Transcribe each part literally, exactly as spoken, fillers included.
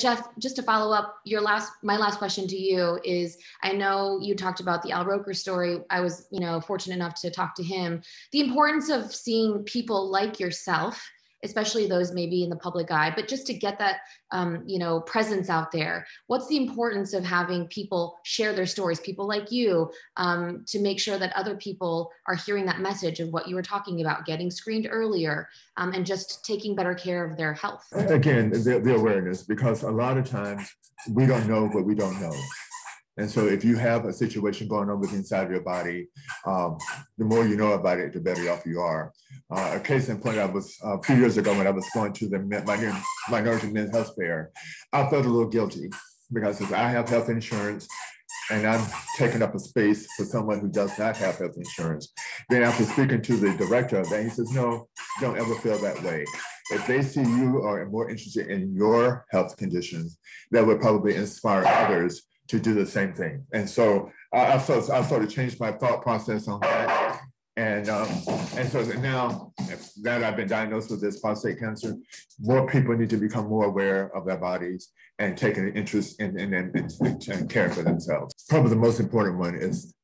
Jeff, just to follow up, your last, my last question to you is, I know you talked about the Al Roker story. I was, you know, fortunate enough to talk to him. The importance of seeing people like yourself, especially those maybe in the public eye, but just to get that, um, you know, presence out there. What's the importance of having people share their stories, people like you, um, to make sure that other people are hearing that message of what you were talking about, getting screened earlier, um, and just taking better care of their health? Again, the, the awareness, because a lot of times we don't know what we don't know. And so if you have a situation going on with inside of your body, um, the more you know about it, the better off you are. Uh, a case in point, I was uh, a few years ago when I was going to the Min- Minority Men's Health Fair, I felt a little guilty because I have health insurance and I'm taking up a space for someone who does not have health insurance. Then after speaking to the director of that, he says, no, don't ever feel that way. If they see you are more interested in your health conditions, that would probably inspire others to do the same thing. And so I, I, sort, I sort of changed my thought process on that. And, um, and so now that I've been diagnosed with this prostate cancer, more people need to become more aware of their bodies and take an interest in and in, in, in, in care for themselves. Probably the most important one is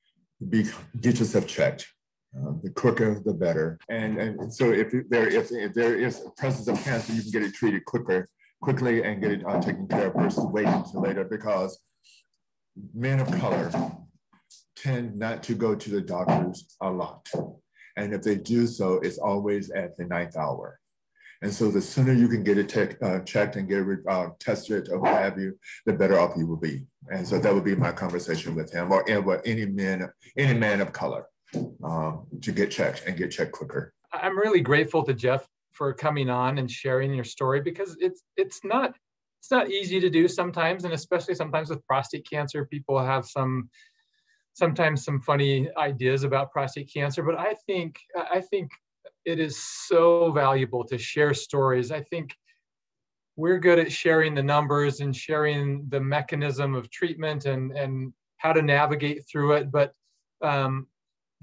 be, get yourself checked. Um, the quicker, the better. And, and so if there, if, if there is a presence of cancer, you can get it treated quicker, quickly and get it uh, taken care of versus waiting until later, because men of color tend not to go to the doctors a lot. And if they do so, it's always at the ninth hour. And so the sooner you can get it tech, uh, checked and get it uh, tested or what have you, the better off you will be. And so that would be my conversation with him, or any man, any man of color, um, to get checked and get checked quicker. I'm really grateful to Jeff for coming on and sharing your story, because it's it's not It's not easy to do sometimes, and especially sometimes with prostate cancer, people have some, sometimes some funny ideas about prostate cancer. But I think I think it is so valuable to share stories. I think we're good at sharing the numbers and sharing the mechanism of treatment and and how to navigate through it. But um,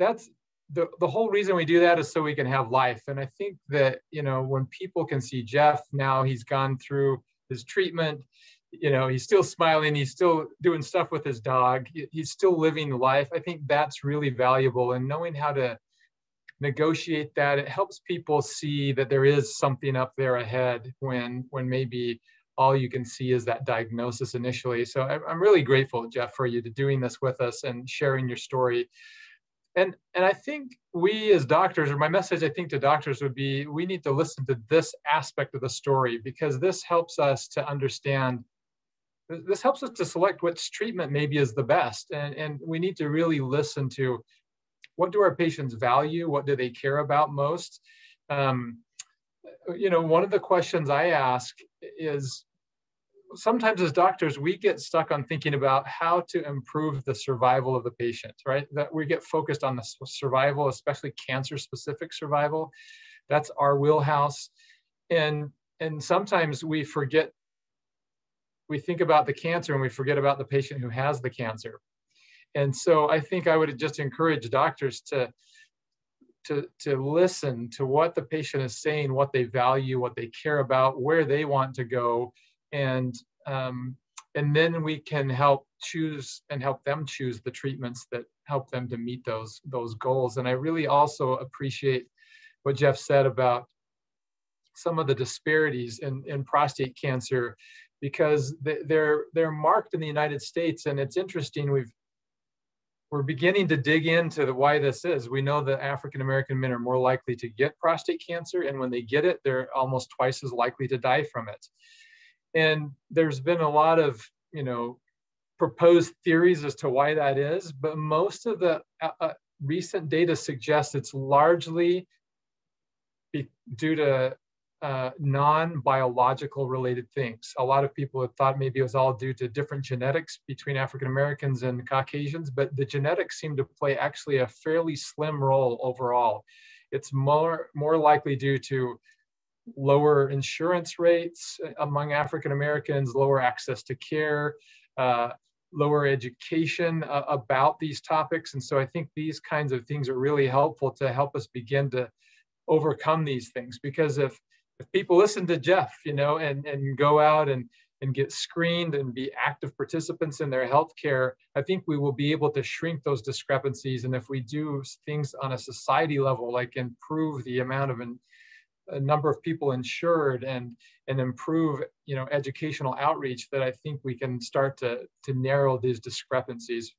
that's the the whole reason we do that, is so we can have life. And I think that, you know, when people can see Jeff now, he's gone through his treatment, you know, he's still smiling, he's still doing stuff with his dog, he's still living life. I think that's really valuable, and knowing how to negotiate that, it helps people see that there is something up there ahead when when maybe all you can see is that diagnosis initially. So I'm really grateful, Jeff, for you to doing this with us and sharing your story. And and I think we as doctors, or my message I think to doctors would be, we need to listen to this aspect of the story, because this helps us to understand, this helps us to select which treatment maybe is the best. And, and we need to really listen to, what do our patients value? What do they care about most? Um, you know, one of the questions I ask is, sometimes as doctors, we get stuck on thinking about how to improve the survival of the patient, right? That we get focused on the survival, especially cancer-specific survival. That's our wheelhouse. And, and sometimes we forget, we think about the cancer and we forget about the patient who has the cancer. And so I think I would just encourage doctors to, to, to listen to what the patient is saying, what they value, what they care about, where they want to go. And um, and then we can help choose and help them choose the treatments that help them to meet those those goals. And I really also appreciate what Jeff said about some of the disparities in, in prostate cancer, because they're they're marked in the United States. And it's interesting, we've we're beginning to dig into the, why this is. We know that African American men are more likely to get prostate cancer, and when they get it, they're almost twice as likely to die from it. And there's been a lot of, you know, proposed theories as to why that is, but most of the uh, recent data suggests it's largely be due to uh, non-biological related things. A lot of people have thought maybe it was all due to different genetics between African Americans and Caucasians, but the genetics seem to play actually a fairly slim role overall. It's more, more likely due to lower insurance rates among African Americans, lower access to care, uh, lower education uh, about these topics. And so I think these kinds of things are really helpful to help us begin to overcome these things. Because if, if people listen to Jeff, you know, and, and go out and, and get screened and be active participants in their healthcare, I think we will be able to shrink those discrepancies. And if we do things on a society level, like improve the amount of an, a number of people insured and, and improve, you know, educational outreach, that I think we can start to, to narrow these discrepancies.